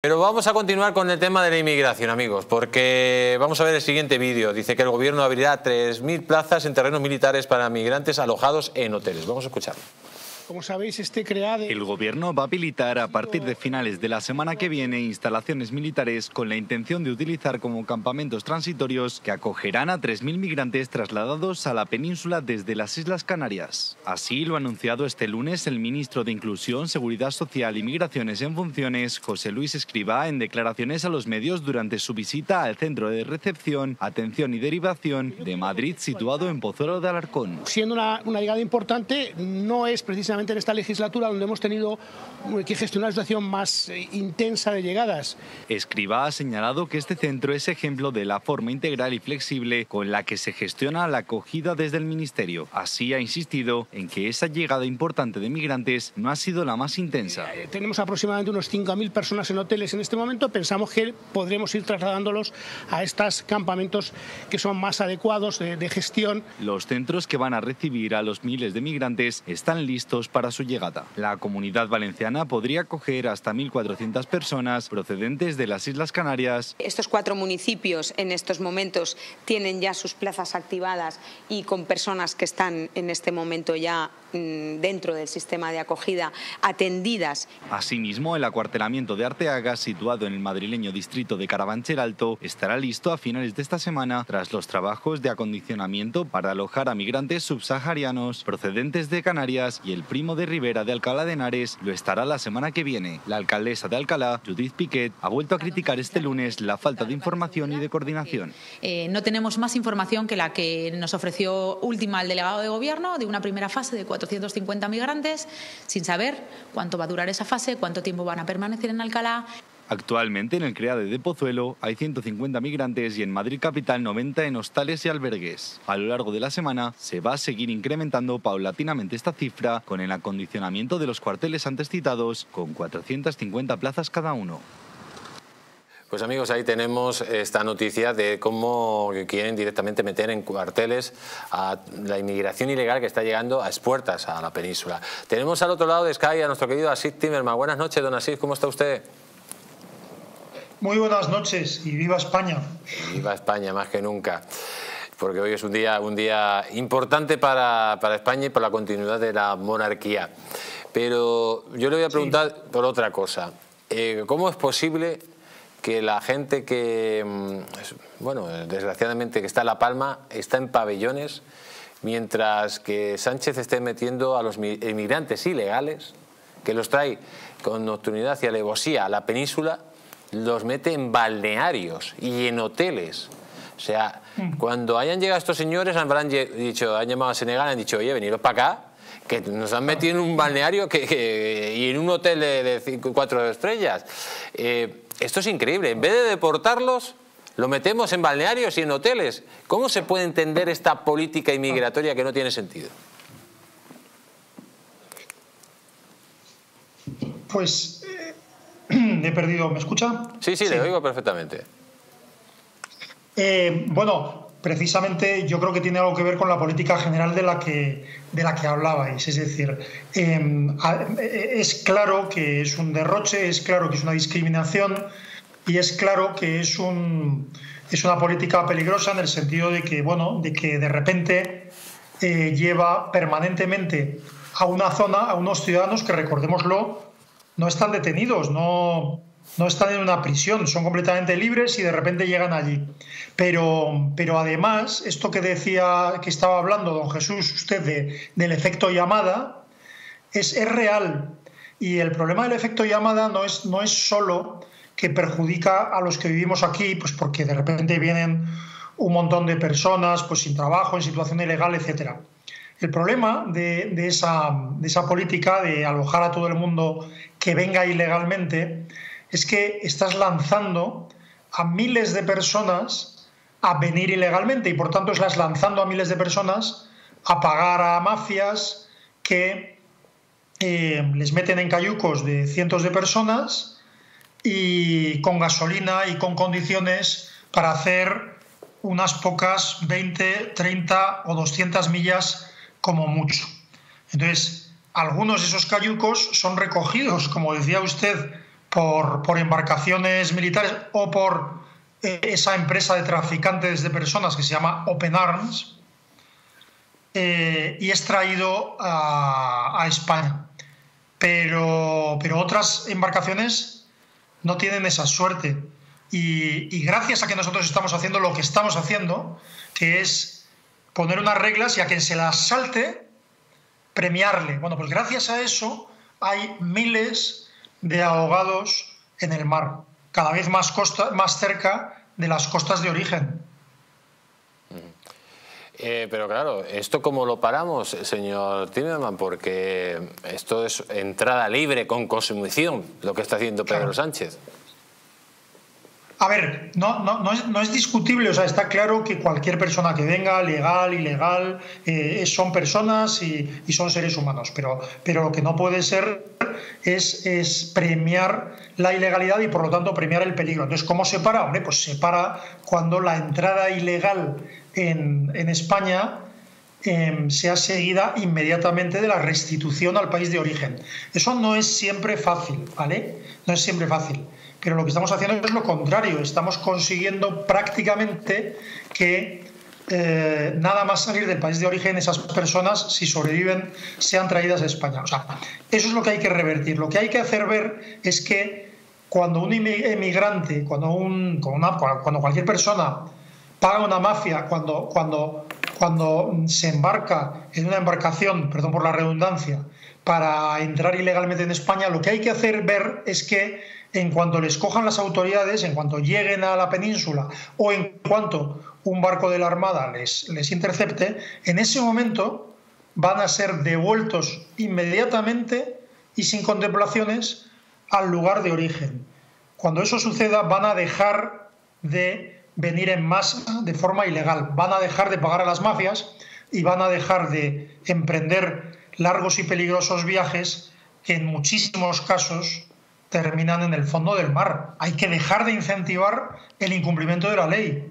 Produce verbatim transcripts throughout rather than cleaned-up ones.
Pero vamos a continuar con el tema de la inmigración, amigos, porque vamos a ver el siguiente vídeo. Dice que el gobierno abrirá tres mil plazas en terrenos militares para migrantes alojados en hoteles. Vamos a escucharlo. Como sabéis, este CREADE... El gobierno va a habilitar a partir de finales de la semana que viene instalaciones militares con la intención de utilizar como campamentos transitorios que acogerán a tres mil migrantes trasladados a la península desde las Islas Canarias. Así lo ha anunciado este lunes el ministro de Inclusión, Seguridad Social y Migraciones en funciones, José Luis Escrivá, en declaraciones a los medios durante su visita al centro de recepción, atención y derivación de Madrid, situado en Pozuelo de Alarcón. Siendo una, una llegada importante, no es precisamente en esta legislatura donde hemos tenido que gestionar una situación más intensa de llegadas. Escrivá ha señalado que este centro es ejemplo de la forma integral y flexible con la que se gestiona la acogida desde el Ministerio. Así ha insistido en que esa llegada importante de migrantes no ha sido la más intensa. Eh, tenemos aproximadamente unos cinco mil personas en hoteles en este momento. Pensamos que podremos ir trasladándolos a estos campamentos que son más adecuados de, de gestión. Los centros que van a recibir a los miles de migrantes están listos para su llegada. La Comunidad Valenciana podría acoger hasta mil cuatrocientas personas procedentes de las Islas Canarias. Estos cuatro municipios en estos momentos tienen ya sus plazas activadas y con personas que están en este momento ya dentro del sistema de acogida atendidas. Asimismo, el acuartelamiento de Arteaga, situado en el madrileño distrito de Carabanchel Alto, estará listo a finales de esta semana tras los trabajos de acondicionamiento para alojar a migrantes subsaharianos procedentes de Canarias, y el primo de Rivera de Alcalá de Henares lo estará la semana que viene. La alcaldesa de Alcalá, Judith Piquet, ha vuelto a criticar este lunes la falta de información y de coordinación. Eh, no tenemos más información que la que nos ofreció última el delegado de gobierno de una primera fase de cuatro cuatrocientos cincuenta migrantes, sin saber cuánto va a durar esa fase, cuánto tiempo van a permanecer en Alcalá. Actualmente en el CREADE de Pozuelo hay ciento cincuenta migrantes y en Madrid capital noventa en hostales y albergues. A lo largo de la semana se va a seguir incrementando paulatinamente esta cifra con el acondicionamiento de los cuarteles antes citados, con cuatrocientas cincuenta plazas cada uno. Pues amigos, ahí tenemos esta noticia de cómo quieren directamente meter en cuarteles a la inmigración ilegal que está llegando a expuertas a la península. Tenemos al otro lado de Sky a nuestro querido Asit Timermans. Buenas noches, don Asit, ¿cómo está usted? Muy buenas noches y viva España. Viva España, más que nunca. Porque hoy es un día, un día importante para, para España y para la continuidad de la monarquía. Pero yo le voy a preguntar sí. por otra cosa. Eh, ¿Cómo es posible que la gente que, bueno, desgraciadamente que está en La Palma, está en pabellones, mientras que Sánchez esté metiendo a los inmigrantes ilegales, que los trae con nocturnidad y alevosía a la península, los mete en balnearios y en hoteles? O sea, mm. cuando hayan llegado estos señores, habrán dicho, han llamado a Senegal, han dicho, oye, veniros para acá, que nos han metido en un balneario que, que, y en un hotel de, de cinco, cuatro estrellas. Eh, Esto es increíble. En vez de deportarlos, lo metemos en balnearios y en hoteles. ¿Cómo se puede entender esta política inmigratoria que no tiene sentido? Pues eh, he perdido. ¿Me escucha? Sí, sí, sí. Le oigo perfectamente. Eh, bueno, precisamente yo creo que tiene algo que ver con la política general de la que, de la que hablabais. Es decir, eh, es claro que es un derroche, es claro que es una discriminación y es claro que es, un, es una política peligrosa en el sentido de que, bueno, de, que de repente eh, lleva permanentemente a una zona, a unos ciudadanos que, recordémoslo, no están detenidos, no... no están en una prisión, son completamente libres y de repente llegan allí. Pero, pero además, esto que decía, que estaba hablando don Jesús, usted, de, del efecto llamada, es, es real. Y el problema del efecto llamada no es, no es solo que perjudica a los que vivimos aquí, pues porque de repente vienen un montón de personas pues sin trabajo, en situación ilegal, etcétera. El problema de, de, esa, de esa política de alojar a todo el mundo que venga ilegalmente es que estás lanzando a miles de personas a venir ilegalmente y, por tanto, estás lanzando a miles de personas a pagar a mafias que eh, les meten en cayucos de cientos de personas y con gasolina y con condiciones para hacer unas pocas veinte, treinta o doscientas millas como mucho. Entonces, algunos de esos cayucos son recogidos, como decía usted, por, por embarcaciones militares o por eh, esa empresa de traficantes de personas que se llama Open Arms, eh, y es traído a, a España. Pero, pero otras embarcaciones no tienen esa suerte. Y, y gracias a que nosotros estamos haciendo lo que estamos haciendo, que es poner unas reglas y a quien se las salte, premiarle. Bueno, pues gracias a eso hay miles de ahogados en el mar, cada vez más, costa, más cerca de las costas de origen. Eh, pero claro, ¿esto cómo lo paramos, señor Timerman? Porque esto es entrada libre con consumición, lo que está haciendo Pedro claro. Sánchez. A ver, no, no, no, es, no es discutible, o sea, está claro que cualquier persona que venga, legal, ilegal, eh, son personas y, y son seres humanos, pero, pero lo que no puede ser es, es premiar la ilegalidad y por lo tanto premiar el peligro. Entonces, ¿cómo se para? Hombre, pues se para cuando la entrada ilegal en, en España eh, sea seguida inmediatamente de la restitución al país de origen. Eso no es siempre fácil, ¿vale? No es siempre fácil. Pero lo que estamos haciendo es lo contrario. Estamos consiguiendo prácticamente que eh, nada más salir del país de origen, esas personas, si sobreviven, sean traídas a España. O sea, eso es lo que hay que revertir. Lo que hay que hacer ver es que cuando un emigrante, cuando, un, cuando, una, cuando cualquier persona paga una mafia, cuando, cuando, cuando se embarca en una embarcación, perdón por la redundancia, para entrar ilegalmente en España, lo que hay que hacer ver es que en cuanto les cojan las autoridades, en cuanto lleguen a la península o en cuanto un barco de la Armada les, les intercepte, en ese momento van a ser devueltos inmediatamente y sin contemplaciones al lugar de origen. Cuando eso suceda van a dejar de venir en masa de forma ilegal, van a dejar de pagar a las mafias y van a dejar de emprender largos y peligrosos viajes que en muchísimos casos terminan en el fondo del mar. Hay que dejar de incentivar el incumplimiento de la ley.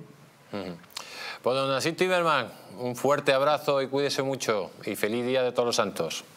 Bueno, don Asit Timermans, un fuerte abrazo y cuídese mucho. Y feliz Día de Todos los Santos.